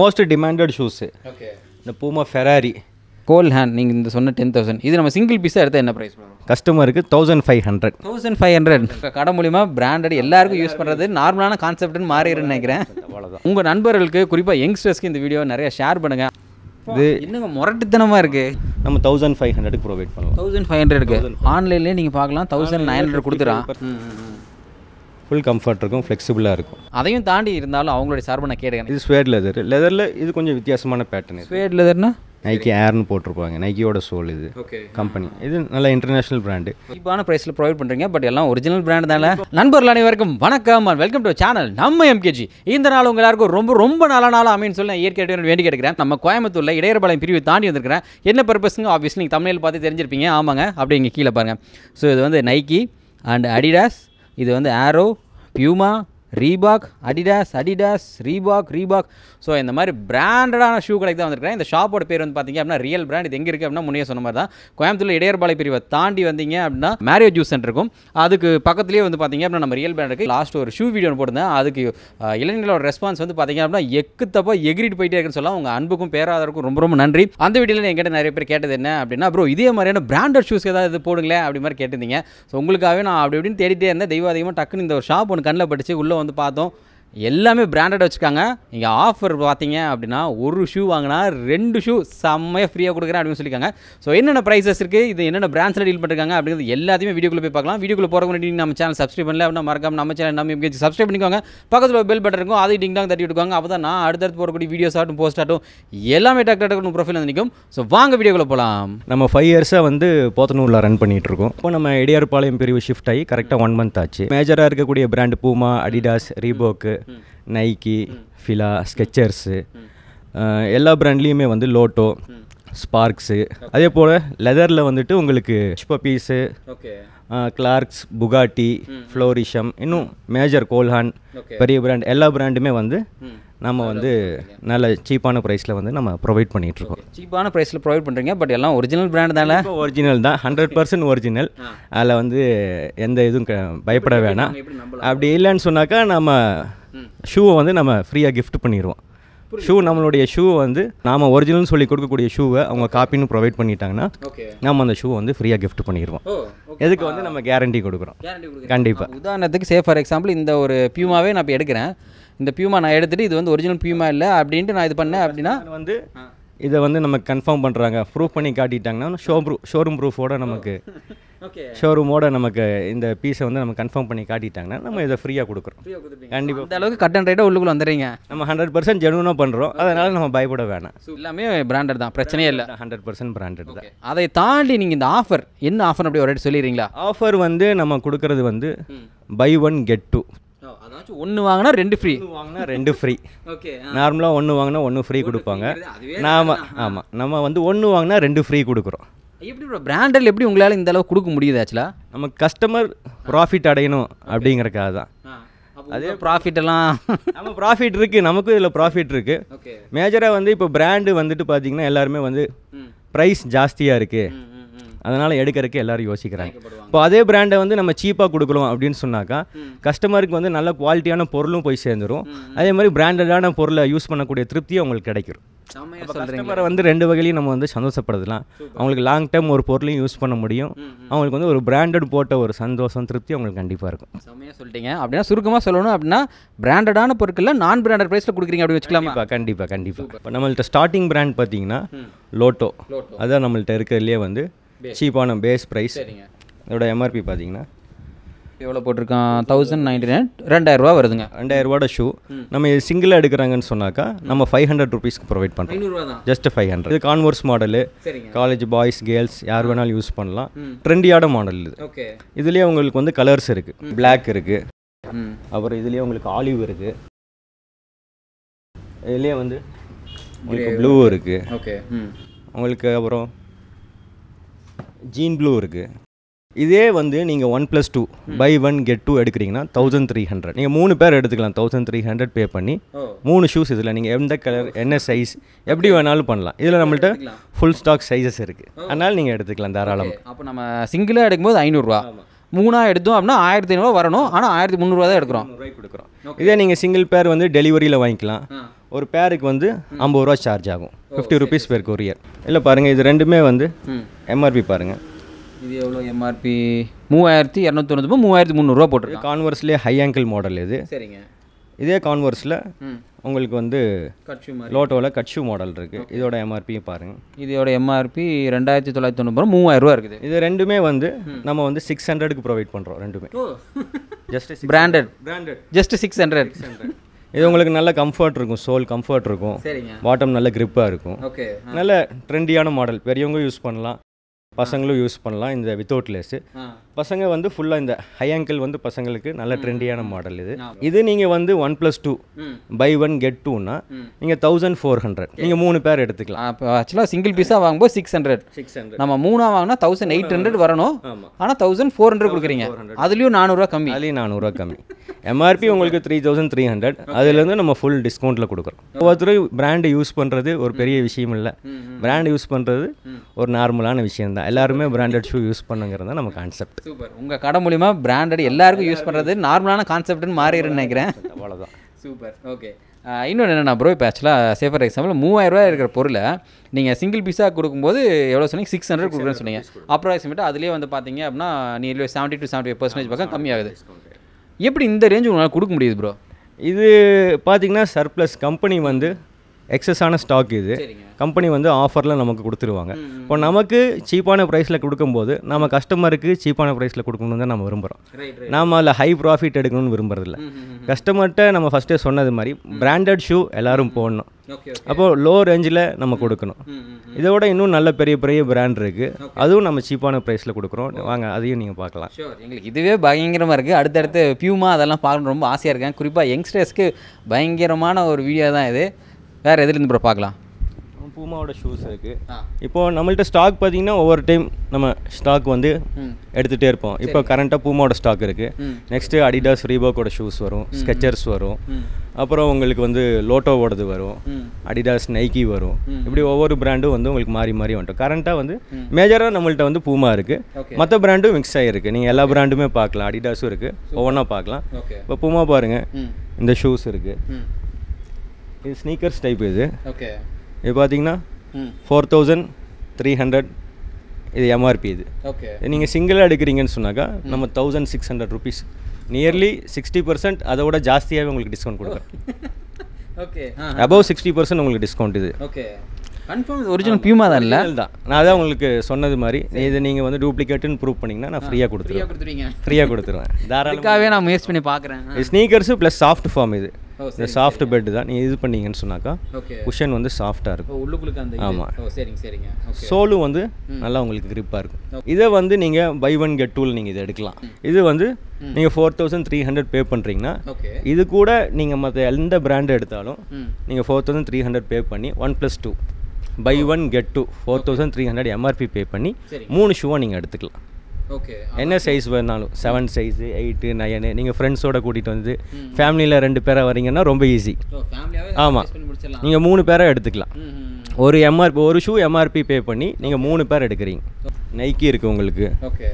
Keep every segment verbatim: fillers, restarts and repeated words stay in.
Most demanded shoes இந்த Puma Ferrari Cole Haan நீங்கள் இந்த சொன்ன டென் தௌசண்ட் இது நம்ம சிங்கிள் பீஸாக எடுத்தால் என்ன ப்ரைஸ் பண்ணுவோம் கஸ்டமருக்கு thousand five hundred thousand five hundred கடை மூலிமா பிராண்டட் எல்லாருக்கும் யூஸ் பண்ணுறது நார்மலான கான்செப்ட்னு மாறிடுன்னு நினைக்கிறேன் அவ்வளோதான் உங்கள் நண்பர்களுக்கு குறிப்பாக யங்ஸ்டர்ஸ்க்கு இந்த வீடியோ நிறையா ஷேர் பண்ணுங்கள் இது இன்னும் முரட்டுத்தனமாக இருக்குது நம்ம தௌசண்ட் ஃபைவ் ஹண்ட்ரடுக்கு ப்ரொவைட் பண்ணுவோம் தௌசண்ட் ஃபைவ் ஹண்ட்ரடுக்கு ஆன்லைன்லேயே நீங்கள் பார்க்கலாம் தௌசண்ட் நைன் ஹண்ட்ரட் கொடுத்துறான் ஃபுல் கம்ஃபர்ட் இருக்கும் ஃப்ளெக்சிபிளாக இருக்கும் அதையும் தாண்டி இருந்தாலும் அவங்களுடைய சார்பாக நான் கேட்டுக்கேன் இது ஸ்வேட் லெதர் லெதரில் இது கொஞ்சம் வித்தியாசமான பேட்டர்ன் ஸ்வேட் லெதர்னா நைக்கி ஏர்னு போட்டிருப்பாங்க நைக்கியோட சோல் இது ஓகே கம்பெனி இது நல்லா இன்டர்நேஷனல் பிராண்டு சீப்பான ப்ரைஸில் ப்ரொவைட் பண்ணுறீங்க பட் எல்லாம் ஒரிஜினல் பிராண்ட் தானே நண்பர்கள் அனைவருக்கும் வணக்கம் அண்ட் வெல்கம் டு சேனல் நம்ம எம்கேஜி இந்த நாள் உங்கள் எல்லாருக்கும் ரொம்ப ரொம்ப நல்ல நாளாக அமைன்னு சொல்லி நான் இயற்கை வேண்டி கேட்கிறேன் நம்ம கோயம்புத்தூரில் இடையர்பாளையம் பிரிவு தாண்டி வந்துருக்கிறேன் என்ன பர்பஸுங்க ஆப்வியஸ்லி நீங்கள் தமிழில் பார்த்து தெரிஞ்சிருப்பீங்க ஆமாங்க அப்படி இங்கே கீழே பாருங்கள் ஸோ இது வந்து நைக்கி அண்ட் அடிடாஸ் இது வந்து Arrow Puma Reebok Adidas Adidas Reebok Reebok so இந்த மாதிரி பிராண்டடான ஷூ கடைக்கு தான் வந்திருக்கிறேன் இந்த ஷாப்போட பேர் வந்து பார்த்தீங்க அப்படின்னா ரியல் பிராண்ட் இது எங்கே இருக்குது அப்படின்னா முன்னே சொன்ன மாதிரி தான் கோயம்புத்தூர் இடையர்பாளை பிரிவை தாண்டி வந்தீங்க அப்படின்னா மேரியோ ஜூஸ் சென்டர் இருக்கும் அதுக்கு பக்கத்துலேயே வந்து பார்த்தீங்க அப்படின்னா நம்ம ரியல் பிராண்டுக்கு லாஸ்ட் ஒரு ஷூ வீடியோ போட்டிருந்தேன் அதுக்கு இளைஞர்களோட ரெஸ்பான்ஸ் வந்து பார்த்தீங்க அப்படின்னா எக்கு தப்பா எகிரிட்டு போயிட்டே இருக்குன்னு சொல்லலாம் உங்கள் அன்புக்கும் பேராதருக்கும் ரொம்ப ரொம்ப நன்றி அந்த வீடியோவில் என்கிட்ட நிறைய பேர் கேட்டது என்ன அப்படின்னா ப்ரோ இதே மாதிரியான பிராண்டட் ஷூஸ் ஏதாவது போடுங்களேன் அப்படி மாதிரி கேட்டிருந்தீங்க ஸோ உங்களுக்காகவே நான் அப்படி இப்படின்னு தேடிட்டே இருந்தேன் தெய்வாதீகமாக டக்குன்னு இந்த ஒரு ஷாப் ஒன்று கண்ணில் படிச்சு உள்ளே வந்து பார்த்தோம் எல்லாமே பிராண்டட் வச்சுருக்காங்க இங்கே ஆஃபர் பார்த்தீங்க அப்படின்னா ஒரு ஷூ வாங்கினா ரெண்டு ஷூ செம்மையாக ஃப்ரீயாக கொடுக்குறேன் அப்படின்னு சொல்லியிருக்காங்க ஸோ என்னென்ன ப்ரைஸஸ் இருக்குது இது என்னென்ன பிராண்ட்ஸில் டீல் பண்ணுறாங்க அப்படிங்கிறது எல்லாத்தையுமே வீடியோக்குள்ளே போய் பார்க்கலாம் வீடியோக்குள்ளே போகிற முன்னாடி நம்ம சேனல் சப்ஸ்கிரைப் பண்ணல அப்படின்னா மறக்காம நம்ம சேனல் நம்ம எம்கேஜி சப்ஸ்கிரைப் பண்ணிக்கோங்க பக்கத்தில் பெல் பட்டன் இருக்கும் அதை டிங்டாங் தட்டி விட்டுக்கோங்க அப்போ தான் நான் அடுத்தடுத்து போடக்கூடிய வீடியோஸ் ஆகட்டும் போஸ்ட் ஆகட்டும் எல்லாமே டக் டக் டக்குனு ப்ரொஃபைல் வந்து நிற்கும் ஸோ வாங்க வீடியோக்குள்ளே போகலாம் நம்ம ஃபைவ் இயர்ஸாக வந்து போத்தனூரில் ரன் பண்ணிகிட்டு இருக்கோம் இப்போ நம்ம இடையர்பாளையம் பிரிவு ஷிஃப்ட் ஆகி கரெக்டாக ஒன் மந்த் ஆச்சு மேஜராக இருக்கக்கூடிய brand Puma Adidas Reebok Nike Fila Skechers எல்லா பிராண்ட்லேயுமே வந்து லோட்டோ ஸ்பார்க்ஸு அதே போல் லெதரில் வந்துட்டு உங்களுக்கு பீஸு கிளார்க்ஸ் புகாட்டி ஃப்ளோரிஷம் இன்னும் மேஜர் Cole Haan பெரிய பிராண்ட் எல்லா பிராண்டுமே வந்து நம்ம வந்து நல்ல சீப்பான ப்ரைஸில் வந்து நம்ம ப்ரொவைட் பண்ணிகிட்ருக்கோம் சீப்பான ப்ரைஸில் ப்ரொவைட் பண்ணுறீங்க பட் எல்லாம் ஒரிஜினல் பிராண்ட் தானே ஒரிஜினல் தான் ஹண்ட்ரட் பர்சன்ட் ஒரிஜினல் அதில் வந்து எந்த இதுவும் பயப்பட வேணாம் அப்படி இல்லைன்னு சொன்னாக்கா நம்ம ஷூவை வந்து நம்ம ஃப்ரீயாக கிஃப்ட் பண்ணிடுவோம் ஷூ நம்மளுடைய ஷூ வந்து நாம் ஒரிஜினல்னு சொல்லி கொடுக்கக்கூடிய ஷூவை அவங்க காப்பின்னு ப்ரொவைட் பண்ணிட்டாங்கன்னா நம்ம அந்த ஷூ வந்து ஃப்ரீயாக கிஃப்ட் பண்ணிடுவோம் எதுக்கு வந்து நம்ம கேரண்டி கொடுக்குறோம் கண்டிப்பாக உதாரணத்துக்கு சே ஃபார் எக்ஸாம்பிள் இந்த ஒரு பியூமாவே நான் இப்போ எடுக்கிறேன் இந்த பியூமா நான் எடுத்துகிட்டு இது வந்து ஒரிஜினல் பியூமா இல்லை அப்படின்ட்டு நான் இது பண்ணேன் அப்படின்னா வந்து இதை வந்து நமக்கு கன்ஃபார்ம் பண்ணுறாங்க ப்ரூஃப் பண்ணி காட்டிட்டாங்கன்னா ஷோ ப்ரூ ஷோரூம் ப்ரூஃபோட நமக்கு ஷோரூமோட நமக்கு இந்த பீஸை வந்து நம்ம கன்ஃபார்ம் பண்ணி காட்டிட்டாங்கன்னா நம்ம இதை ஃப்ரீயாக கொடுக்குறோம் கண்டிப்பாக இந்த அளவுக்கு கட் அண்ட் ரைட்டாக உள்ளுக்குள்ள வந்துடுறீங்க நம்ம ஹண்ட்ரட் பர்சன்ட் ஜெனுவனாக பண்ணுறோம் அதனால் நம்ம பயப்பட வேணாம் எல்லாமே பிராண்டட் தான் பிரச்சனையே இல்லை ஹண்ட்ரட் பர்சன்ட் பிராண்டட் தான் அதை தாண்டி நீங்கள் இந்த ஆஃபர் என்ன ஆஃபர் அப்படி ஒரு ரேட் சொல்லிடுறீங்களா ஆஃபர் வந்து நம்ம கொடுக்கறது வந்து பை ஒன் கெட் டூ அதாச்சும் ஒன்று வாங்கினா ரெண்டு ஃப்ரீ வாங்கினா ரெண்டு ஃப்ரீ ஓகே நார்மலாக ஒன்று வாங்கினா ஒன்று ஃப்ரீ கொடுப்பாங்க நாம் ஆமாம் நம்ம வந்து ஒன்று வாங்கினா ரெண்டு ஃப்ரீ கொடுக்குறோம் எப்படி பிராண்டட் எப்படி உங்களால் இந்த அளவுக்கு கொடுக்க முடியுது ஆக்சுவலாக நமக்கு கஸ்டமர் ப்ராஃபிட் அடையணும் அப்படிங்கிறக்காக தான் அதே ப்ராஃபிட்டெல்லாம் நம்ம ப்ராஃபிட் இருக்குது நமக்கும் இதில் ப்ராஃபிட் இருக்குது மேஜராக வந்து இப்போ பிராண்டு வந்துட்டு பார்த்தீங்கன்னா எல்லாருமே வந்து ப்ரைஸ் ஜாஸ்தியாக இருக்குது அதனால் எடுக்கிறதுக்கு எல்லோரும் யோசிக்கிறாங்க இப்போ அதே பிராண்டை வந்து நம்ம சீப்பாக கொடுக்குறோம் அப்படின்னு சொன்னாக்கா கஸ்டமருக்கு வந்து நல்ல குவாலிட்டியான பொருளும் போய் சேர்ந்துடும் அதே மாதிரி பிராண்டடான பொருளை யூஸ் பண்ணக்கூடிய திருப்தியும் அவங்களுக்கு கிடைக்கும் கஸ்டமரை வந்து ரெண்டு வகையிலையும் நம்ம வந்து சந்தோஷப்படுத்தலாம் அவங்களுக்கு லாங் டைம் ஒரு பொருளையும் யூஸ் பண்ண முடியும் அவங்களுக்கு வந்து ஒரு பிராண்டட் போட்ட ஒரு சந்தோஷம் திருப்தி அவங்களுக்கு கண்டிப்பாக இருக்கும் செம்மையாக சொல்லிட்டீங்க அப்படின்னா சுருக்கமாக சொல்லணும் அப்படின்னா பிராண்டடான பொருட்களில் நான் பிராண்டட் ப்ரைஸில் கொடுக்குறீங்க அப்படின்னு வச்சுக்கலாமா கண்டிப்பாக கண்டிப்பாக இப்போ நம்மள்கிட்ட ஸ்டார்டிங் பிராண்ட் பார்த்தீங்கன்னா லோட்டோ அதான் நம்மள்கிட்ட இருக்கிறதுலே வந்து சீப்பான பேஸ் ப்ரைஸ் இதோட எம்ஆர்பி பார்த்தீங்கன்னா எவ்வளோ போட்டிருக்கான் தௌசண்ட் நைன்டி நைன் ரெண்டாயிரரூவா வருதுங்க ரெண்டாயிரரூவோட ஷூ நம்ம இது சிங்கிளாக எடுக்கிறாங்கன்னு சொன்னாக்கா நம்ம ஃபைவ் ஹண்ட்ரட் ருபீஸ்க்கு ப்ரொவைட் பண்ணுறோம் ஜஸ்ட் ஃபைவ் ஹண்ட்ரட் இது Converse model college boys girls யார் வேணாலும் யூஸ் பண்ணலாம் ட்ரெண்டியான மாடல் இது ஓகே இதுலேயே உங்களுக்கு வந்து கலர்ஸ் இருக்குது பிளாக் இருக்குது அப்புறம் இதுலேயே உங்களுக்கு ஆலிவ் இருக்குது இதுலேயே வந்து உங்களுக்கு ப்ளூ இருக்குது ஓகே உங்களுக்கு அப்புறம் ஜீன் ப்ளூ இருக்குது இதே வந்து நீங்கள் one plus two buy one get two எடுக்கிறீங்கன்னா தௌசண்ட் த்ரீ ஹண்ட்ரட் நீங்கள் மூணு பேர் எடுத்துக்கலாம் தௌசண்ட் த்ரீ ஹண்ட்ரட் பே பண்ணி மூணு ஷூஸ் இதில் நீங்கள் எந்த கலர் என்ன சைஸ் எப்படி வேணாலும் பண்ணலாம் இதில் நம்மள்ட்ட ஃபுல் ஸ்டாக் சைஸஸ் இருக்குது அதனால் நீங்கள் எடுத்துக்கலாம் தாராளமாக அப்போ நம்ம சிங்கிளாக எடுக்கும்போது ஐநூறுரூவா மூணாக எடுத்தோம் அப்படின்னா ஆயிரத்தி ஐநூறுரூவா வரணும் ஆனால் ஆயிரத்தி முந்நூறுரூவா தான் எடுக்கிறோம் கொடுக்குறோம் இதே நீங்கள் சிங்கிள் பேர் வந்து டெலிவரியில் வாங்கிக்கலாம் ஒரு பேருக்கு வந்து ஐம்பது ரூபா சார்ஜ் ஆகும். Fifty rupees per courier. இல்லை பாருங்கள், இது ரெண்டுமே வந்து எம்ஆர்பி பாருங்கள். இது எவ்வளோ எம்ஆர்பி? மூவாயிரத்தி இரநூத்தி தொண்ணூறு மூவாயிரத்தி முந்நூறுரூவா போட்டிருக்கு. கான்வர்ஸ்லேயே ஹை ஆங்கிள் மாடல் இது. சரிங்க. இதே கான்வர்ஸில் உங்களுக்கு வந்து கட்சு லோட்டோவில் கட்சு மாடல் இருக்குது. இதோட எம்ஆர்பியும் பாருங்கள். இதோட எம்ஆர்பி ரெண்டாயிரத்தி தொள்ளாயிரத்தி தொண்ணூறு மூவாயிரரூவா இருக்குது. இது ரெண்டுமே வந்து நம்ம வந்து சிக்ஸ் ஹண்ட்ரடுக்கு ப்ரொவைட் பண்ணுறோம். ரெண்டுமே just branded branded just six hundred six hundred இது உங்களுக்கு நல்ல கம்ஃபர்ட் இருக்கும், சோல் கம்ஃபர்ட் இருக்கும். சரிங்க. பாட்டம் நல்ல கிரிப்பாக இருக்கும். ஓகே. நல்ல ட்ரெண்டியான மாடல், பெரியவங்க யூஸ் பண்ணலாம், பசங்களும் யூஸ் பண்ணலாம். இந்த வித்தவுட் லேஸு பசங்க வந்து ஃபுல்லாக இந்த ஹை ஆங்கிள் வந்து பசங்களுக்கு நல்ல ட்ரெண்டியான மாடல் இது. இது நீங்கள் வந்து one plus two buy one get டூன்னா நீங்கள் தௌசண்ட் ஃபோர் ஹண்ட்ரட் நீங்கள் மூணு பேர் எடுத்துக்கலாம். இப்போ ஆக்சுவலாக சிங்கிள் பீஸாக வாங்கும்போது சிக்ஸ் ஹண்ட்ரட் சிக்ஸ் ஹண்ட்ரட் நம்ம மூணாக வாங்கினா தௌசண்ட் எயிட் ஹண்ட்ரட் வரணும். ஆனால் தௌசண்ட் ஃபோர் ஹண்ட்ரட் கொடுக்குறீங்க, அதுலேயும் நானூறுரூவா கம்மி. அதுலேயும் நானூறுரூவா கம்மி. எம்ஆர்பி உங்களுக்கு த்ரீ தௌசண்ட் த்ரீ ஹண்ட்ரட் அதுலேருந்து நம்ம ஃபுல் டிஸ்கவுண்ட்டில் கொடுக்குறோம். ஒவ்வொருத்தரும் பிராண்டு யூஸ் பண்ணுறது ஒரு பெரிய விஷயம் இல்லை. பிராண்ட் யூஸ் பண்ணுறது ஒரு நார்மலான விஷயம் தான். எல்லாருமே பிராண்டட் ஷூ யூஸ் பண்ணுங்கிறது தான் நம்ம கான்செப்ட். சூப்பர். உங்கள் கடை மூலிமா பிராண்டட் எல்லாருக்கும் யூஸ் பண்ணுறது நார்மலான கான்செப்ட்னு மாறிடுன்னு நினைக்கிறேன். அவ்வளோதான். சூப்பர். ஓகே. இன்னொன்று என்னென்னா ப்ரோ, இப்போ ஆக்சுவலாக சே ஃபார் எக்ஸாம்பிள் மூவாயிரரூவா இருக்கிற பொருளை நீங்கள் சிங்கிள் பீஸாக கொடுக்கும்போது எவ்வளோ சொன்னீங்க? சிக்ஸ் ஹண்ட்ரட் கொடுக்குறேன்னு சொன்னீங்க. அப்ராக்சிமேட்டாக அதிலே வந்து பார்த்தீங்க அப்படின்னா நீர்வே seventy to seventy five percentage பக்கம் கம்மியாகுது. எப்படி இந்த ரேஞ்சு உங்களால் கொடுக்க முடியுது ப்ரோ? இது பார்த்திங்கன்னா சர்ப்ளஸ் கம்பெனி வந்து எக்ஸஸான ஸ்டாக் இது. கம்பெனி வந்து ஆஃபரில் நமக்கு கொடுத்துருவாங்க. இப்போ நமக்கு சீப்பான ப்ரைஸில் கொடுக்கும்போது நம்ம கஸ்டமருக்கு சீப்பான ப்ரைஸில் கொடுக்கணுன்னு தான் நம்ம விரும்புகிறோம். நாம் அதில் ஹை ப்ராஃபிட் எடுக்கணும்னு விரும்புறதில்ல. கஸ்டமர்கிட்ட நம்ம ஃபஸ்ட்டே சொன்னது மாதிரி பிராண்டட் ஷூ எல்லோரும் போடணும். அப்போது லோ ரேஞ்சில் நம்ம கொடுக்கணும். இதோட இன்னும் நல்ல பெரிய பெரிய பிராண்ட் இருக்குது, அதுவும் நம்ம சீப்பான ப்ரைஸில் கொடுக்குறோம். வாங்க, அதையும் நீங்கள் பார்க்கலாம். எங்களுக்கு இதுவே பயங்கரமாக இருக்குது. அடுத்தடுத்து பியூமா அதெல்லாம் பார்க்கணும் ரொம்ப ஆசையாக இருக்கேன். குறிப்பாக யங்ஸ்டர்ஸ்க்கு பயங்கரமான ஒரு வீடியோ தான் இது. வேறு எதுலேருந்து ப்ரோ பார்க்கலாம்? பூமாவோட ஷூஸ் இருக்குது. இப்போது நம்மள்கிட்ட ஸ்டாக் பார்த்திங்கன்னா ஒவ்வொரு டைம் நம்ம ஸ்டாக் வந்து எடுத்துகிட்டே இருப்போம். இப்போ கரண்ட்டாக பூமாவோட ஸ்டாக் இருக்குது. நெக்ஸ்ட்டு அடிடாஸ் ரீபாக்கோட ஷூஸ் வரும், ஸ்கெச்சர்ஸ் வரும், அப்புறம் உங்களுக்கு வந்து லோட்டோவோடது வரும், அடிடாஸ் நைக்கி வரும். இப்படி ஒவ்வொரு பிராண்டும் வந்து உங்களுக்கு மாறி மாறி வந்துட்டோம். கரண்ட்டாக வந்து மேஜராக நம்மள்கிட்ட வந்து பூமா இருக்குது. மற்ற பிராண்டும் மிக்ஸ் ஆகிருக்கு. நீங்கள் எல்லா பிராண்டுமே பார்க்கலாம். அடிடாஸும் இருக்குது, ஒவ்வொன்றா பார்க்கலாம். இப்போ பூமா பாருங்கள், இந்த ஷூஸ் இருக்குது. இது ஸ்னீக்கர்ஸ் டைப். இது ஓகே. இது பார்த்தீங்கன்னா ஃபோர் தௌசண்ட் த்ரீ ஹண்ட்ரட் இது எம்ஆர்பி. இது ஓகே. நீங்கள் சிங்கிளாக எடுக்கிறீங்கன்னு சொன்னாக்கா நம்ம thousand six hundred rupees nearly sixty percent அதை விட ஜாஸ்தியாகவே உங்களுக்கு டிஸ்கவுண்ட் கொடுக்குறோம். ஓகே. அபவ் சிக்ஸ்டி பர்சன்ட் உங்களுக்கு டிஸ்கவுண்ட் இது. ஓகே. கன்ஃபார்ம் ஒரிஜினல் பியூமா தான் இல்லை தான். நான் அதான் உங்களுக்கு சொன்னது மாதிரி இது நீங்கள் வந்து டூப்ளிகேட்டுன்னு ப்ரூவ் பண்ணிங்கன்னா நான் ஃப்ரீயாக கொடுத்துருவேன். கொடுத்துருவீங்க? ஃப்ரீயாக கொடுத்துருவேன். தாராளமாகவே நான் முயற்சி பண்ணி பார்க்குறேன். ஸ்னீக்கர்ஸு ப்ளஸ் சாஃப்ட் ஃபார்ம் இது. இந்த சாஃப்ட் பெட்டு தான். நீங்கள் இது பண்ணிங்கன்னு சொன்னாக்கா குஷன் வந்து சாஃப்டாக இருக்கும் உள்ளுக்குள்ளே. ஆமாம். சரிங்க சரிங்க. சோலும் வந்து நல்லா உங்களுக்கு கிரிப்பாக இருக்கும். இதை வந்து நீங்கள் பை ஒன் கெட் டூவில் நீங்கள் இதை எடுக்கலாம். இது வந்து நீங்கள் four thousand three hundred pay பண்ணுறீங்கன்னா இது கூட நீங்கள் மற்ற எந்த பிராண்டு எடுத்தாலும் நீங்கள் four thousand three hundred pay பண்ணி one plus two buy one get two four thousand three hundred MRP pay பண்ணி மூணு ஷூவாக நீங்கள் எடுத்துக்கலாம். ஓகே. என்ன சைஸ் வேணாலும் செவன் சைஸு எயிட்டு நைனு நீங்கள் ஃப்ரெண்ட்ஸோடு கூட்டிகிட்டு வந்து ஃபேமிலியில் ரெண்டு பேரை வரீங்கன்னா ரொம்ப ஈஸி. ஆமாம். நீங்கள் மூணு பேரை எடுத்துக்கலாம். ஒரு எம்ஆர்பி ஒரு ஷூ எம்ஆர்பி பே பண்ணி நீங்கள் மூணு பேர் எடுக்கிறீங்க. நைக்கி இருக்குது உங்களுக்கு. ஓகே.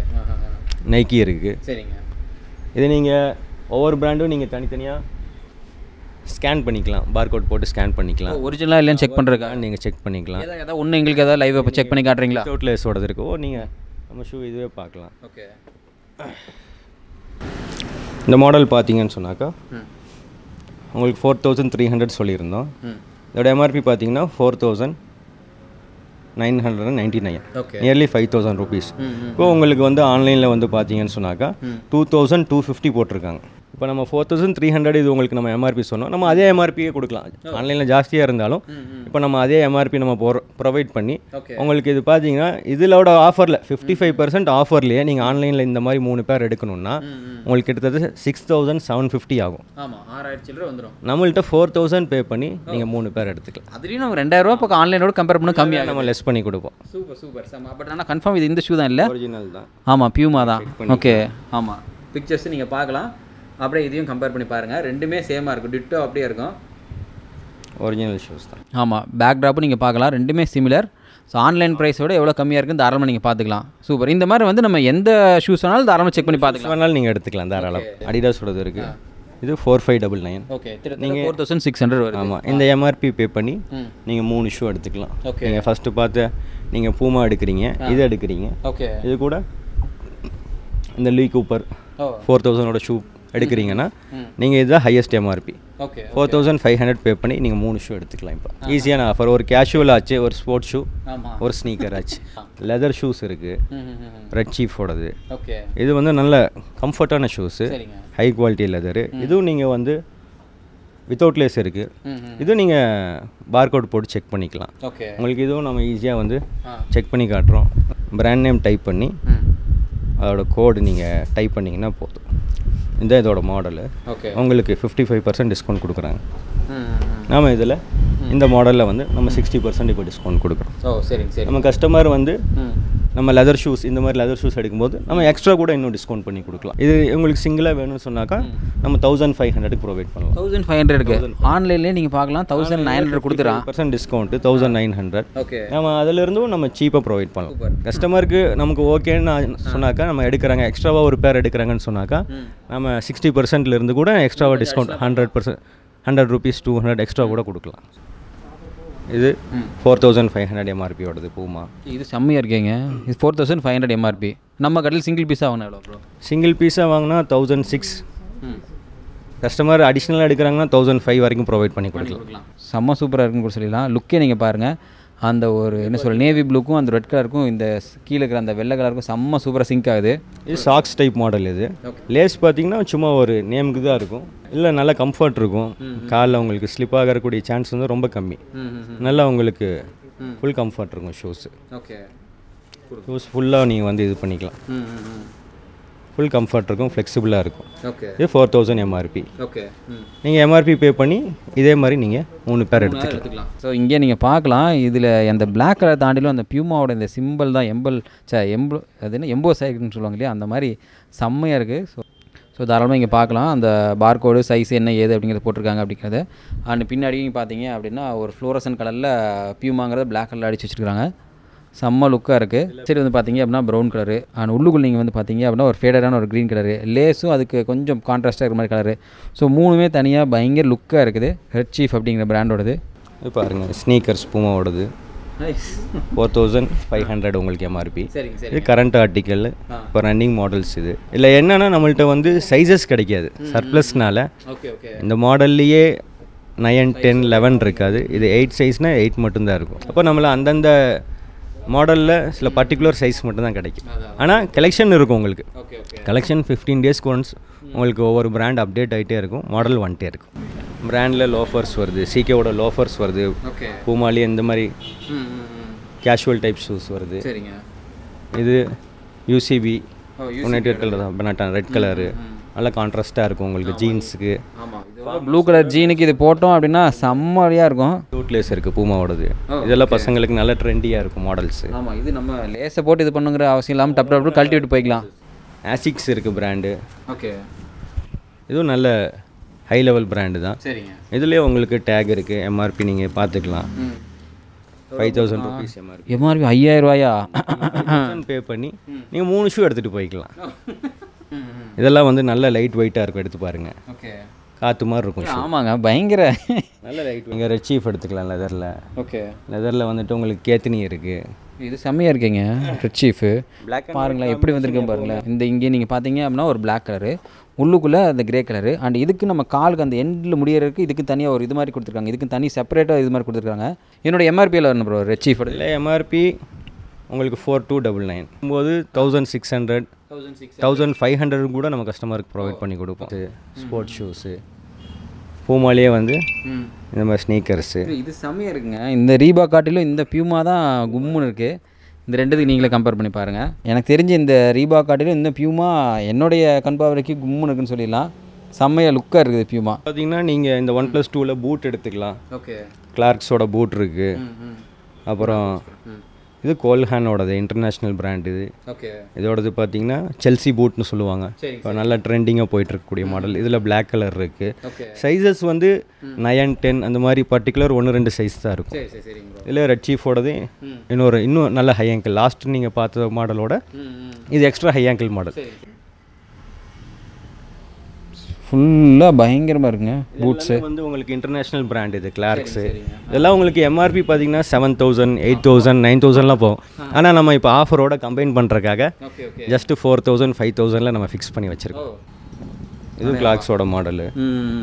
நைக்கி இருக்குது. சரிங்க. இது நீங்கள் ஒவ்வொரு பிராண்டும் நீங்கள் தனித்தனியாக ஸ்கேன் பண்ணிக்கலாம். பார்கோட் போட்டு ஸ்கேன் பண்ணிக்கலாம். ஒரிஜினலாக இல்லைன்னு செக் பண்ணுறதுக்கா நீங்கள் செக் பண்ணிக்கலாம். ஏதாவது ஒன்று எங்களுக்கு ஏதாவது லைவ் செக் பண்ணி காட்டுறீங்களா? அவுட்லேஸோடது இருக்கோ நீங்கள் நம்ம ஷூ இதுவே பார்க்கலாம். ஓகே. இந்த மாடல் பார்த்தீங்கன்னு சொன்னாக்கா உங்களுக்கு ஃபோர் தௌசண்ட் த்ரீ ஹண்ட்ரட் சொல்லியிருந்தோம். இதோட எம்ஆர்பி பார்த்தீங்கன்னா four thousand nine hundred and ninety nine nearly five thousand rupees. இப்போ உங்களுக்கு வந்து ஆன்லைனில் வந்து பார்த்தீங்கன்னு சொன்னாக்கா டூ தௌசண்ட் டூ ஃபிஃப்டி போட்டிருக்காங்க. இப்போ நம்ம ஃபோர் தௌசண்ட் த்ரீ ஹண்ட்ரட் இது உங்களுக்கு நம்ம எம்ஆர்பி சொன்னோம். நம்ம அதே எம்ஆர்பியே கொடுக்கலாம். ஆன்லைனில் ஜாஸ்தியாக இருந்தாலும் இப்போ நம்ம அதே எம்ஆர்பி நம்ம போ ப்ரொவைட் பண்ணி உங்களுக்கு இது பார்த்தீங்கன்னா இதிலோட ஆஃபரில் ஃபிஃப்டி ஃபைவ் பர்சன்ட் ஆஃபர்லேயே நீங்கள் ஆன்லைனில் இந்த மாதிரி மூணு பேர் எடுக்கணும்னா உங்களுக்கு கிட்டத்தட்ட சிக்ஸ் தௌசண்ட் செவன் ஃபிஃப்டி ஆகும். ஆமாம், ஆறாயிரத்தி சில்லரை வந்துடும். நம்மள்கிட்ட ஃபோர் தௌசண்ட் பே பண்ணி நீங்கள் மூணு பேர் எடுத்துக்கலாம். அதுலேயும் நம்ம ரெண்டாயிரூவா பக்கம் ஆன்லைனோட கம்பேர் பண்ணி கம்மியாக நம்ம லெஸ் பண்ணி கொடுப்போம். Super super sir. பட் ஆனால் கன்ஃபார்ம் இது இந்த ஷூ தான் இல்லை? ஒரிஜினல் தான். ஆமாம், பியூமா தான். ஓகே. ஆமாம், பிக்சர்ஸ் நீங்கள் பார்க்கலாம். அப்படியே இதையும் கம்பேர் பண்ணி பாருங்கள். ரெண்டுமே சேமாக இருக்கும், டிட்டோ அப்படியே இருக்கும். ஒரிஜினல் ஷூஸ் தான். ஆமாம், பேக் ட்ராப்பும் நீங்கள் பார்க்கலாம். ரெண்டுமே சிமிலர். ஸோ ஆன்லைன் ப்ரைஸோட எவ்வளோ கம்மியாக இருக்குன்னு தாராளமாக நீங்கள் பார்த்துக்கலாம். சூப்பர். இந்த மாதிரி வந்து நம்ம எந்த ஷூஸ் வேணாலும் தாராளமாக செக் பண்ணி பார்த்துக்கலாம். வேணாலும் நீங்கள் எடுத்துக்கலாம் தாராளமாக. அடிடாஸோடது இருக்குது. இது four five nine nine okay நீங்க फोर थाउज़ेंड सिक्स हंड्रेड வருது. ஆமா இந்த M R P பே பண்ணி நீங்க மூணு ஷூ எடுத்துக்கலாம். நீங்க ஃபர்ஸ்ட் பார்த்த நீங்க பூமா எடுக்கறீங்க, இது எடுக்கறீங்க, ஓகே இது கூட இந்த லீ கூப்பர் फोर थाउज़ेंड ஓட ஷூ எடுக்கறீங்கன்னா நீங்க இது highest M R P okay four thousand five hundred pay பண்ணி நீங்க மூணு ஷூ எடுத்துக்கலாம். இப்போ ஈஸியான ஆஃபர். ஒரு கேஷுவல் ஆச்சு, ஒரு ஸ்போர்ட்ஸ் ஷூ, ஒரு ஸ்னீக்கர் ஆச்சு, லெதர் ஷூஸ் இருக்கு, ரெட் சீஃப் ஓடது. ஓகே இது வந்து நல்ல கம்ஃபர்ட்டான ஷூஸ், ஹை குவாலிட்டி லெதர். இதுவும் நீங்க வந்து வித்வுட் லேஸ் இருக்கு, இதுவும் நீங்க பார்கோட் போட்டு செக் பண்ணிக்கலாம். உங்களுக்கு இதுவும் நம்ம ஈஸியாக வந்து செக் பண்ணி காட்டுறோம். பிராண்ட் நேம் டைப் பண்ணி அதோட கோடு நீங்கள் டைப் பண்ணிங்கன்னா போதும். இந்த இதோட மாடலு உங்களுக்கு ஃபிஃப்டி ஃபைவ் பர்சன்ட் டிஸ்கவுண்ட் கொடுக்குறாங்க. நாம் இதில் இந்த மாடலில் வந்து நம்ம சிக்ஸ்டி பர்சன்ட் இப்போ டிஸ்கவுண்ட் கொடுக்குறோம். ஓ சரிங்க சரி. நம்ம கஸ்டமர் வந்து நம்ம லெதர் ஷூஸ் இந்த மாதிரி லெதர் ஷூஸ் எடுக்கும்போது நம்ம எக்ஸ்ட்ரா கூட இன்னும் டிஸ்கவுண்ட் பண்ணி கொடுக்கலாம். இது உங்களுக்கு சிங்கிளாக வேணும்னு சொன்னாக்கா நம்ம தௌசண்ட் ஃபைவ் ஹண்ட்ரடுக்கு ப்ரொவைட் பண்ணலாம். தௌசண்ட் ஃபைவ் ஹண்ட்ரடுக்கு ஆன்லைன்லேயே நீங்கள் பார்க்கலாம். தௌசண்ட் நைன் ஹண்ட்ரட் கொடுத்துறோம் percent discount, thousand nine hundred okay நம்ம அதிலிருந்தும் நம்ம சீப்பாக ப்ரொவைட் பண்ணலாம். கஸ்டமருக்கு நமக்கு ஓகேன்னு சொன்னாக்கா நம்ம எடுக்கிறாங்க, எக்ஸ்ட்ராவாக ஒரு பேர் எடுக்கிறாங்கன்னு சொன்னாக்கா நம்ம சிக்ஸ்டி பர்சன்ட்லேருந்து கூட எக்ஸ்ட்ராவாக discount hundred percent hundred rupees two hundred extra கூட கொடுக்கலாம். இது ஃபோர் தௌசண்ட் ஃபைவ் ஹண்ட்ரட் எம்ஆர்பியோடது பூமா. இது செம்மையாக இருக்கீங்க. இது four thousand five hundred MRP. நம்ம கடையில் சிங்கிள் பீஸாக வாங்கினா எவ்வளோ ப்ரோ? சிங்கிள் பீஸாக வாங்கினா தௌசண்ட் சிக்ஸ் கஸ்டமர் அடிஷ்னலாக எடுக்கிறாங்கன்னா தௌசண்ட் ஃபைவ் வரைக்கும் ப்ரொவைட் பண்ணி கொடுக்கலாம். செம்ம சூப்பராக இருக்குன்னு கூட சொல்லிடலாம். லுக்கே நீங்கள் பாருங்கள், அந்த ஒரு என்ன சொல்ல நேவி ப்ளூக்கும் அந்த ரெட் கலருக்கும் இந்த கீழே இருக்கிற அந்த வெள்ளை கலருக்கும் செம்ம சூப்பராக சிங்க் ஆகுது. இது சாக்ஸ் டைப் மாடல். இது லேஸ் பார்த்தீங்கன்னா சும்மா ஒரு நேமுக்கு தான் இருக்கும், இல்லை நல்ல கம்ஃபர்ட் இருக்கும். காலில் உங்களுக்கு ஸ்லிப் ஆகக்கூடிய சான்ஸ் வந்து ரொம்ப கம்மி. நல்லா உங்களுக்கு ஃபுல் கம்ஃபர்ட் இருக்கும் ஷூஸு. ஓகே ஷூஸ் ஃபுல்லாக நீங்கள் வந்து இது பண்ணிக்கலாம். ஃபுல் கம்ஃபர்ட் இருக்கும், ஃப்ளெக்சிபிளாக இருக்கும். ஓகே இது ஃபோர் தௌசண்ட் எம்ஆர்பி. ஓகே நீங்கள் எம்ஆர்பி பே பண்ணி இதே மாதிரி நீங்கள் மூணு பேர் எடுத்துக்கலாம். ஸோ இங்கே நீங்கள் பார்க்கலாம், இதில் அந்த பிளாக் கலர் தாண்டிலும் அந்த பியூமாவோட இந்த சிம்பிள் தான் எம்பல் சே எம்போ அது என்ன எம்போ சைக்குன்னு சொல்லுவாங்க இல்லையா, அந்த மாதிரி செம்மையாக இருக்குது. ஸோ ஸோ தாராளமாக இங்கே பார்க்கலாம். அந்த பார்கோடு சைஸ் என்ன ஏது அப்படிங்கிறத போட்டிருக்காங்க அப்படிங்கிறத. அண்ட் பின்னாடியும் பார்த்தீங்க அப்படின்னா ஒரு ஃப்ளோரசன் கலரில் பியூமாங்கிறத பிளாக் கலரில் அடிச்சு வச்சுருக்காங்க. செம்ம லுக்காக இருக்குது. சரி வந்து பார்த்தீங்க அப்படின்னா ப்ரௌன் கலரு. அண்ட் உள்ளுக்குள் நீங்கள் வந்து பார்த்தீங்க அப்படின்னா ஒரு ஃபேடரான ஒரு க்ரீன் கலரு, லேஸும் அதுக்கு கொஞ்சம் கான்ட்ராஸ்ட்டாக இருக்கிற மாதிரி கலரு. ஸோ மூணுமே தனியாக பயங்கர லுக்காக இருக்குது. ரெட் சீஃப் அப்படிங்கிற பிராண்டோடது பாருங்க. ஸ்னீக்கர்ஸ் பூமாவோடது ஃபோர் தௌசண்ட் ஃபைவ் ஹண்ட்ரட் உங்களுக்கு எம்ஆர்பி. இது கரண்ட் ஆர்டிக்கல், இப்போ ரன்னிங் மாடல்ஸ். இது இல்லை என்னென்னா நம்மள்கிட்ட வந்து சைஸஸ் கிடைக்காது சர்ப்ளஸ்னால. இந்த மாடல்லையே நைன் டென் லெவன் இருக்காது. இது எயிட் சைஸ்னால் எயிட் மட்டும்தான் இருக்கும். அப்போ நம்மளை அந்தந்த மாடலில் சில பர்டிகுலர் சைஸ் மட்டும்தான் கிடைக்கும். ஆனால் கலெக்ஷன் இருக்கும் உங்களுக்கு. கலெக்ஷன் ஃபிஃப்டீன் டேஸ்க்கு ஒன்ஸ் உங்களுக்கு ஒவ்வொரு பிராண்ட் அப்டேட் ஆகிட்டே இருக்கும், மாடல் வந்துட்டே இருக்கும். பிராண்டில் லோஃபர்ஸ் வருது, சிகேவோட லோஃபர்ஸ் வருது, பூமாலி இந்த மாதிரி கேஷுவல் டைப் ஷூஸ் வருது. இது யூசிபி யுனைடெட் கலர் தான், பனாட்டான் ரெட் கலரு, நல்லா கான்ட்ராஸ்ட்டாக இருக்கும் உங்களுக்கு ஜீன்ஸுக்கு. ப்ளூ கலர் ஜீனுக்கு இது போட்டோம் அப்படின்னா செம்மையாக இருக்கும். டூட் லேஸ் இருக்குது பூமாவோடது. இதெல்லாம் பசங்களுக்கு நல்லா ட்ரெண்டியாக இருக்கும் மாடல்ஸு. ஆமாம் இது நம்ம லேஸை போட்டு இது பண்ணுங்கிற அவசியம் இல்லாமல் டப் டப் கழட்டி விட்டு போய்க்கலாம். ஆசிக்ஸ் இருக்குது பிராண்டு. ஓகே இதுவும் நல்ல ஹை லெவல் பிராண்டு தான். சரிங்க இதுலேயே உங்களுக்கு டேக் இருக்குது. எம்ஆர்பி நீங்கள் பார்த்துக்கலாம். Five thousand rupees MRP. MRP ஐயாயிரம் ரூபாயா? பே பண்ணி நீங்கள் மூணு ஷூ எடுத்துகிட்டு போய்க்கலாம். இதெல்லாம் வந்து நல்ல லைட் வெயிட்டாக இருக்கும், எடுத்து பாருங்கள். ஓகே காற்று மாதிரி இருக்கும். ஆமாங்க பயங்கர நல்ல லைட். நீங்கள் ரெட் சீஃப் எடுத்துக்கலாம் லெதரில். ஓகே லெதரில் வந்துட்டு உங்களுக்கு கேத்தினி இருக்குது. இது செம்மையாக இருக்குங்க ரெட் சீஃபு. பிளாக் பாருங்களேன் எப்படி வந்திருக்கேன் பாருங்களேன். இந்த இங்கே நீங்கள் பார்த்தீங்க அப்படின்னா ஒரு பிளாக் கலரு, உள்ளுக்குள்ளே அந்த கிரே கலரு. அண்ட் இதுக்கு நம்ம காலுக்கு அந்த எண்டில் முடியறதுக்கு இதுக்கு தனியாக ஒரு இது மாதிரி கொடுத்துருக்காங்க, இதுக்கு தனி செப்பரேட்டாக இது மாதிரி கொடுத்துருக்காங்க. என்னோடய எம்ஆர்பியில் வரணும் ப்ரோ ரெட் சீஃப் இல்லை எம்ஆர்பி உங்களுக்கு ஃபோர் டூ டபுள் நைன் போது thousand six hundred thousand five hundred கூட நம்ம கஸ்டமருக்கு ப்ரொவைட் பண்ணி கொடுப்போம். ஸ்போர்ட்ஸ் ஷூஸு பூமாலேயே வந்து இந்த மாதிரி ஸ்னீக்கர்ஸு. இது செம்மையாக இருக்குங்க. இந்த ரீபாக் காட்டிலும் இந்த பியூமா தான் கும்முன்னு இருக்குது. இந்த ரெண்டுத்துக்கு நீங்களே கம்பேர் பண்ணி பாருங்கள். எனக்கு தெரிஞ்ச இந்த ரீபாக் காட்டிலும் இந்த பியூமா என்னுடைய கண்பாவரைக்கு கும்முன்னு இருக்குன்னு சொல்லிடலாம். செம்மையாக லுக்காக இருக்குது பியூமா. பார்த்தீங்கன்னா நீங்கள் இந்த ஒன் ப்ளஸ் டூவில் பூட் எடுத்துக்கலாம். ஓகே கிளார்க்ஸோட பூட் இருக்குது. அப்புறம் இது கோல்ஹானோடது இன்டர்நேஷ்னல் பிராண்ட். இது ஓகே இதோடது பார்த்தீங்கன்னா செல்சி பூட்னு சொல்லுவாங்க. இப்போ நல்லா ட்ரெண்டிங்காக போயிட்டு இருக்கக்கூடிய மாடல். இதில் பிளாக் கலர் இருக்குது. சைஸஸ் வந்து நயன் டென் அந்த மாதிரி பர்டிகுலர் ஒன்று ரெண்டு சைஸ் தான் இருக்கும். இதில் ரெட் சீஃபோடது இன்னொரு இன்னும் நல்ல ஹை ஆங்கிள். லாஸ்ட் நீங்கள் பார்த்த மாடலோட இது எக்ஸ்ட்ரா ஹை ஆங்கிள் மாடல். ஃபுல்லா பயங்கரமா இருக்குங்க. பூட்ஸ் வந்து உங்களுக்கு இன்டர்நேஷனல் பிராண்ட் இது கிளார்க்ஸ். இதெல்லாம் உங்களுக்கு எம்ஆர்பி பாத்தீங்கன்னா seven thousand, eight thousand, nine thousand லாம் போகும். ஆனா நம்ம இப்போ ஆஃபரோட கம்பைன் பண்றதுக்காக just four thousand, five thousand ல நம்ம ஃபிக்ஸ் பண்ணி வச்சிருக்கோம். இது கிளார்க்ஸோட மாடல்.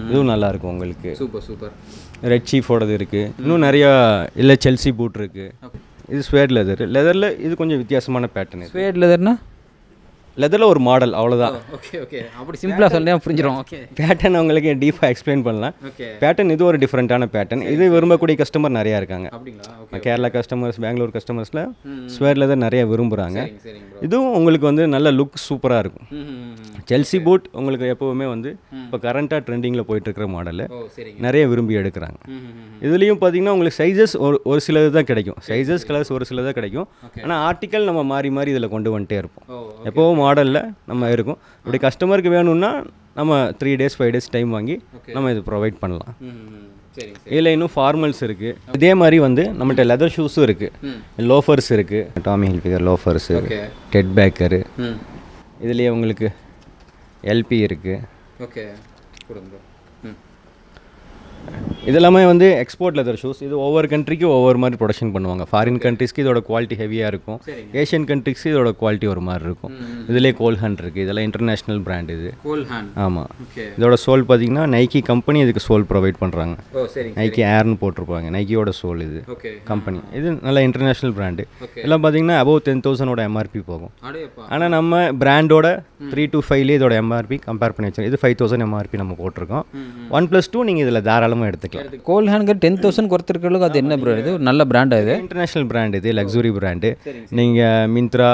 இதுவும் நல்லா இருக்கும் உங்களுக்கு. Super super. ரெட் சீஃபோடது இருக்கு. இன்னும் நிறைய இல்ல செல்சி பூட் இருக்கு. இது ஸ்வேட் லெதர். லெதர்ல இது கொஞ்சம் வித்தியாசமான பேட்டர்ன். ஸ்வேட் லெதர்னா லெதர்ல ஒரு மாடல் அவ்வளவுதான். Okay okay. அப்படி சிம்பிளா சொல்லியா புரிஞ்சிரும். ஓகே. பேட்டர்ன் உங்களுக்கு டீப்பா எக்ஸ்பிளைன் பண்ணலாம். ஓகே. பேட்டர்ன் இது ஒரு டிஃபரண்டான பேட்டர்ன். இது விரும்பக்கூடிய கஸ்டமர் நிறைய இருக்காங்க. அப்படிங்களா? கேரளா கஸ்டமர்ஸ், பெங்களூர் கஸ்டமர்ஸ்ல ஸ்வேட் லெதர் நிறைய விரும்புறாங்க. இதுவும் உங்களுக்கு வந்து நல்ல லுக் சூப்பரா இருக்கும். செல்சி பூட் உங்களுக்கு எப்பவுமே வந்து இப்ப கரண்டா ட்ரெண்டிங்ல போயிட்டு இருக்கிற மாடல் நிறைய விரும்பி எடுக்கிறாங்க. இதுலயும் பாத்தீங்கன்னா உங்களுக்கு சைஸஸ் ஒரு சிலது தான் கிடைக்கும். சைஸஸ் கலர்ஸ் ஒரு சிலதான் கிடைக்கும். ஆனா ஆர்டிகல் நம்ம மாறி மாறி இதுல கொண்டு வந்துட்டே இருப்போம். எப்பவும் மாடலில் நம்ம இருக்கும். இப்படி கஸ்டமருக்கு வேணும்னா நம்ம three days five days time வாங்கி நம்ம இது ப்ரொவைட் பண்ணலாம். இதில் இன்னும் ஃபார்மல்ஸ் இருக்குது. இதே மாதிரி வந்து நம்மகிட்ட லெதர் ஷூஸும் இருக்குது, லோஃபர்ஸ் இருக்குது, Tommy Hilfiger loafers, Ted Baker, இதுலேயே உங்களுக்கு எல்பி இருக்குது. ஓகே. இதெல்லாமே வந்து எக்ஸ்போர்ட் லெதர் ஷூஸ். இது ஒவ்வொரு கண்ட்ரிக்கும் ஒவ்வொரு மாதிரி ப்ரொடக்ஷன் பண்ணுவாங்க. ஃபாரின் கண்ட்ரிஸ்க்கு இதோட குவாலிட்டி ஹெவியாக இருக்கும். ஏஷியன் கண்ட்ரிஸ்க்கு இதோட குவாலிட்டி ஒரு மாதிரி இருக்கும். இதுலேயே கோல் ஹான் இருக்குது. இதெல்லாம் இன்டர்நேஷ்னல் பிராண்ட் இது. ஆமாம். இதோட சோல் பார்த்தீங்கன்னா நைக்கி கம்பெனி இதுக்கு சோல் ப்ரொவைட் பண்ணுறாங்க. நைக்கி ஏர்னு போட்டிருப்பாங்க. நைக்கியோட சோல் இது கம்பெனி. இது நல்லா இன்டர்நேஷ்னல் பிராண்டு. இதெல்லாம் பார்த்தீங்கன்னா அபவ் டென் தௌசண்டோட எம்ஆர்பி போகும். ஆனால் நம்ம பிராண்டோட த்ரீ டூ ஃபைவ்லேயே இதோட எம்ஆர்பி கம்பேர் பண்ணி வச்சிருக்கோம். இது ஃபைவ் தௌசண்ட் எம்ஆர்பி நம்ம போட்டிருக்கோம். ஒன் ப்ளஸ் டூ நீங்கள் இதில் தாராளமாக எடுத்துக்கலாம். கோல் ஹான்க்கு டென் தௌசண்ட் குறைச்சிருக்கிறதுக்கு அது என்ன ப்ராண்ட்? இது நல்ல பிராண்ட். இது இன்டர்நேஷனல் பிராண்ட். இது லக்ஸுரி பிராண்டு. நீங்கள் மிந்த்ரா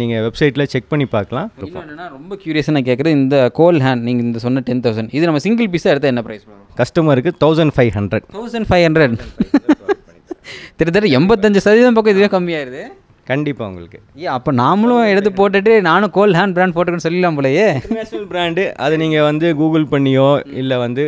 நீங்கள் வெப்சைட்டில் செக் பண்ணி பார்க்கலாம். என்னென்னா ரொம்ப க்யூரியஸாக நான் கேட்குறது இந்த கோல் ஹான் நீங்கள் இந்த சொன்ன டென் தௌசண்ட் இது நம்ம சிங்கிள் பீஸாக எடுத்தால் என்ன ப்ரைஸ் பண்ணுவோம்? கஸ்டமருக்கு thousand five hundred thousand five hundred கிட்டத்தட்ட எண்பத்தஞ்சு சதவீதம் பக்கம் இதுவே கம்மியாகிடுது. கண்டிப்பாக உங்களுக்கு ஏ அப்போ நாமளும் எடுத்து போட்டுட்டு நானும் கோல் ஹான் பிராண்ட் போட்டுக்கன்னு சொல்லலாம் போலயே. இன்டர்நேஷனல் பிராண்டு அது நீங்கள் வந்து கூகுள் பண்ணியோ இல்லை வந்து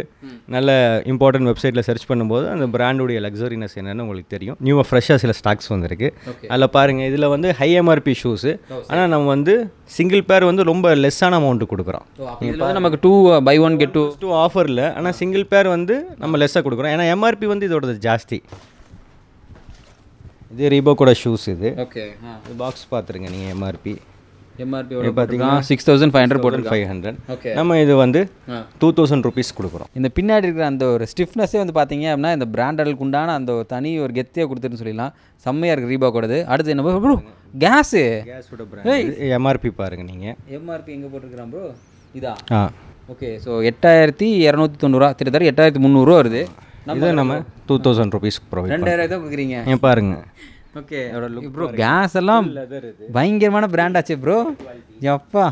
நல்ல இம்பார்ட்டன்ட் வெப்சைட்டில் சர்ச் பண்ணும்போது அந்த பிராண்டுடைய லக்ஸரினஸ் என்னென்னு உங்களுக்கு தெரியும். நியூவாக ஃப்ரெஷ்ஷாக சில ஸ்டாக்ஸ் வந்துருக்கு. அதில் பாருங்கள். இதில் வந்து ஹை எம்ஆர்பி ஷூஸு. ஆனால் நம்ம வந்து சிங்கிள் பேர் வந்து ரொம்ப லெஸ்ஸான அமௌண்ட்டு கொடுக்குறோம். இப்போ நமக்கு two buy one get two two ஆஃபரில். ஆனால் சிங்கிள் பேர் வந்து நம்ம லெஸ்ஸாக கொடுக்குறோம். ஏன்னா எம்ஆர்பி வந்து இதோடது ஜாஸ்தி. இது ரீபோக்கோட ஷூஸ். இது ஓகே. இது பாக்ஸ் பார்த்துருங்க நீங்கள். எம்ஆர்பி எம்ஆர்பியோட பார்த்தீங்கன்னா சிக்ஸ் தௌசண்ட் ஃபைவ் ஹண்ட்ரட் போட்டு ஃபைவ் ஹண்ட்ரட் ஓகே. நம்ம இது வந்து டூ தௌசண்ட் ருபீஸ் கொடுக்குறோம். இந்த பின்னாடி இருக்கிற அந்த ஒரு ஸ்டிஃப்னஸே வந்து பார்த்தீங்க அப்படின்னா இந்த பிராண்டலுக்கு உண்டான அந்த ஒரு தனி ஒரு கெத்தியாக கொடுத்துருன்னு சொல்லிடலாம். செம்மையாக இருக்குது ரீபாக்கோடது. அடுத்து என்ன ப்ரோ? கேஸு கேஸோட பிராண்ட். எம்ஆர்பி பாருங்கள் நீங்கள். எம்ஆர்பி எங்கே போட்டிருக்கிறோம் ப்ரோ? இதா ஆ ஓகே. ஸோ எட்டாயிரத்தி இரநூத்தி தொண்ணூறுரூவா கிட்டத்தட்ட எட்டாயிரத்தி முந்நூறுரூவா வருது. இது நம்ம டூ தௌசண்ட் ருபீஸ் ப்ரொவைட் ரெண்டாயிரம் தான் கொடுக்குறீங்க. ஏன் பாருங்க. ஓகே. ப்ரோ கேஸ் எல்லாம் பயங்கரமான பிராண்ட் ஆச்சு ப்ரோ. எப்பா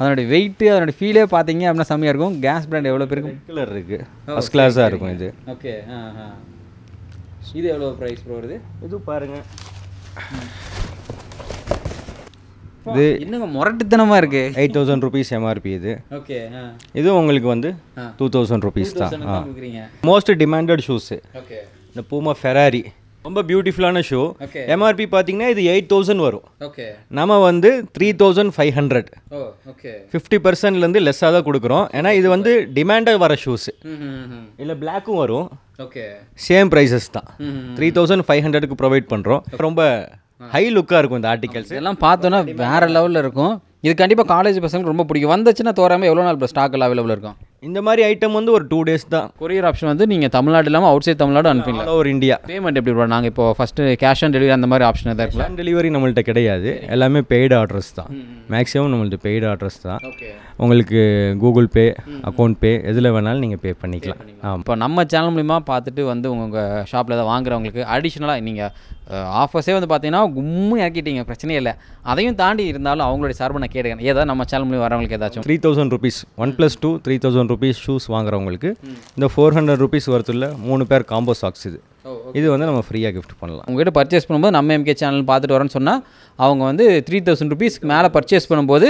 அதனுடைய வெயிட்டு அதனுடைய ஃபீலே பார்த்தீங்க அப்படின்னா செம்மையாக இருக்கும். கேஸ் பிராண்ட் எவ்வளோ பேருக்கு கலர் இருக்குது. ஃபஸ்ட் கிளாஸாக இருக்கும் இது. ஓகே. இது எவ்வளோ ப்ரைஸ் ப்ரோ வருது? இது பாருங்க. இது என்னங்க முரட்டுத்தனமாக இருக்குது. எயிட் தௌசண்ட் ருபீஸ் எம்ஆர்பி இது. ஓகே. இது உங்களுக்கு வந்து டூ தௌசண்ட் ருபீஸ் தான் கொடுக்குறீங்க. Most demanded shoes. ஓகே. இந்த பூமா ஃபெராரி ரொம்ப பியூட்டிஃபுல்லான ஷூ. எம்ஆர்பி பார்த்தீங்கன்னா இது எயிட் தௌசண்ட் வரும். ஓகே. நம்ம வந்து three thousand five hundred okay fifty பர்சன்ட்லேருந்து லெஸ்ஸாக தான் கொடுக்குறோம். ஏன்னா இது வந்து டிமாண்டாக வர ஷூஸு. இல்லை பிளாக்கும் வரும். ஓகே. சேம் ப்ரைஸஸ் தான். த்ரீ தௌசண்ட் ஃபைவ் ஹண்ட்ரடுக்கு ப்ரொவைட் பண்ணுறோம். ரொம்ப ஹை லுக்காக இருக்கும் இந்த ஆர்டிகல்ஸ். இதெல்லாம் பார்த்தோன்னா வேறு லெவலில் இருக்கும். இது கண்டிப்பாக காலேஜ் பசங்களுக்கு ரொம்ப பிடிக்கும். வந்துச்சுன்னா தோறாமல் எவ்வளோ நாள் இப்போ ஸ்டாக்கில் அவைலபிள் இருக்கும். இந்த மாதிரி ஐட்டம் வந்து ஒரு டூ டேஸ் தான். கொரியர் ஆப்ஷன் வந்து நீங்கள் தமிழ்நாடு இல்லாமல் அவுட் சைட் தமிழ்நாடு அனுப்பிங்களா? All over India. பேமெண்ட் எப்படி பண்ணுவோம்? நாங்கள் இப்போ ஃபஸ்ட்டு கேஷ் ஆன் டெலிவரி அந்த மாதிரி ஆப்ஷன் எதாவது இருக்குது? கேஷ் ஆன் டெலிவரி நம்மள்ட்ட கிடையாது. எல்லாமே பெய்டு ஆர்டர்ஸ் தான். மேக்ஸிமம் நம்மள்ட்ட பெய்டு ஆர்டர்ஸ் தான். உங்களுக்கு கூகுள் பே, அக்கௌண்ட் பே எதில் வேணாலும் நீங்கள் பே பண்ணிக்கலாம். இப்போ நம்ம சேனல் மூலிமா பார்த்துட்டு வந்து உங்கள் ஷாப்பில் தான் வாங்குறவங்களுக்கு அடிஷ்னலாக நீங்கள் ஆஃபர்ஸே வந்து பார்த்தீங்கன்னா கும்மு இறக்கிட்டீங்க, பிரச்சனையே இல்லை. அதையும் தாண்டி இருந்தாலும் அவங்களுடைய சார்பை நான் கேட்டுக்கிறேன். ஏதாவது நம்ம சேனல் மூலிமா வரவங்களுக்கு ஏதாச்சும் three thousand rupees one plus two three thousand rupees shoes வாங்குறவங்களுக்கு இந்த ஃபோர் ஹண்ட்ரட் ருபீஸ் வரத்துல மூணு பேர் காம்போ சாக்ஸ் இது இது வந்து நம்ம ஃப்ரீயாக கிஃப்ட் பண்ணலாம். உங்கள்கிட்ட பர்ச்சேஸ் பண்ணும்போது நம்ம எம்கே சேனல் பார்த்துட்டு வரேன்னு சொன்னால் அவங்க வந்து த்ரீ தௌசண்ட் ருபீஸ்க்கு மேலே பர்ச்சேஸ் பண்ணும்போது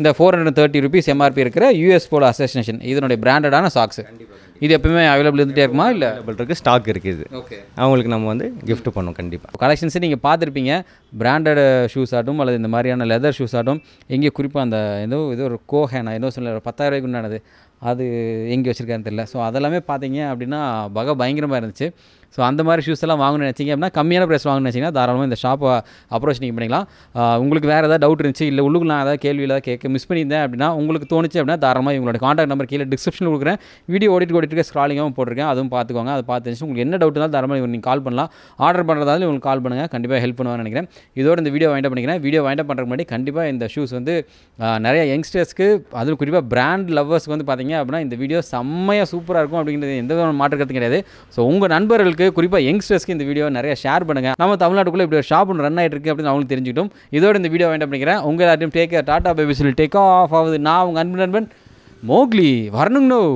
இந்த four hundred thirty rupees MRP இருக்கிற யூஎஸ் போலோ அசோசியேஷன் இதனுடைய பிராண்டடான சாக்ஸ் இது எப்பவுமே அவைலபிள் இருந்துகிட்டே இருக்குமா? இல்லை இருக்குது, ஸ்டாக் இருக்குது. ஓகே. அவங்களுக்கு நம்ம வந்து கிஃப்ட் பண்ணுவோம் கண்டிப்பாக. கலெக்ஷன்ஸை நீங்கள் பார்த்துருப்பீங்க. பிராண்டட் ஷூஸ் ஆட்டும் அல்லது இந்த மாதிரியான லெதர் ஷூஸ் ஆட்டும் எங்கேயும் குறிப்பாக அந்த ஏதோ இது ஒரு கோஹேனா ஏதோ சொல்ல பத்தாயிரம் ரூபாய்க்கு உண்டானது அது எங்கே வச்சுருக்கான்னு தெரியல. ஸோ அதெல்லாமே பார்த்தீங்க அப்படின்னா பக பயங்கரமாக இருந்துச்சு. ஸோ அந்த மாதிரி ஷூஸ் எல்லாம் வாங்கணும்னு நினச்சிங்க அப்படின்னா, கம்மியான ப்ரைஸ் வாங்கணும்னு நினச்சிங்கன்னா தாராளமாக இந்த ஷாப்பை அப்ரோச் நீங்கள் பண்ணிக்கலாம். உங்களுக்கு வேறு ஏதாவது டவுட் இருந்துச்சு, இல்லை உங்களுக்கு நான் ஏதாவது கேள்வியில் கேட்க மிஸ் பண்ணியிருந்தேன் அப்படின்னா, உங்களுக்கு தோணுச்சு அப்படின்னா தாராளமாக இவங்களோட காண்டாக்ட் நம்பர் கீழே டிஸ்கிரிப்ஷனில் கொடுக்குறேன். வீடியோ ஓடிட்டு ஓடிட்டு ஸ்க்ராலிங்காகவும் போட்டிருக்கேன், அதுவும் பார்த்துக்கோங்க. அதை பார்த்துச்சு உங்களுக்கு என்ன டவுட்னாலும் தாராளமாக இவங்க நீங்கள் கால் பண்ணலாம். ஆர்டர் பண்ணுறதாலும் உங்களுக்கு கால் பண்ணுங்கள், கண்டிப்பாக ஹெல்ப் பண்ணுவாங்கன்னு நினைக்கிறேன். இதோட இந்த வீடியோ வைண்ட் அப் பண்ணிக்கிறேன். வீடியோ வைண்ட் அப் பண்ணுறதுக்கு முன்னாடி கண்டிப்பாக இந்த ஷூஸ் வந்து நிறைய யங்ஸ்டர்ஸ்க்கு, அதுவும் குறிப்பாக பிராண்ட் லவ்வர்ஸ்க்கு வந்து பார்த்தீங்க அப்படின்னா இந்த வீடியோ செம்மையாக சூப்பராக இருக்கும் அப்படிங்கிறது எந்த விதமான மாற்று கருத்து கிடையாது. ஸோ உங்கள் நண்பர்களுக்கு, குறிப்பாக யங்ஸ்டர்ஸ்க்கு இந்த வீடியோ நிறைய ஷேர் பண்ணுங்கள். நம்ம தமிழ்நாட்டுக்குள்ளே இப்படி ஒரு ஷாப் ஒன்று ரன் ஆகிட்டு இருக்குது அப்படின்னு அவங்களுக்கு தெரிஞ்சுக்கிட்டோம். இதோட இந்த வீடியோ வைண்ட் அப் பண்ணிக்கிறேன். உங்கள் எல்லாத்தையும் take care. Tata bye bye சொல்லி டேக் ஆஃப் ஆகுது. நான் உங்கள் அன்பு நண்பன் மோக்லி வரணுங்கண்ணோ.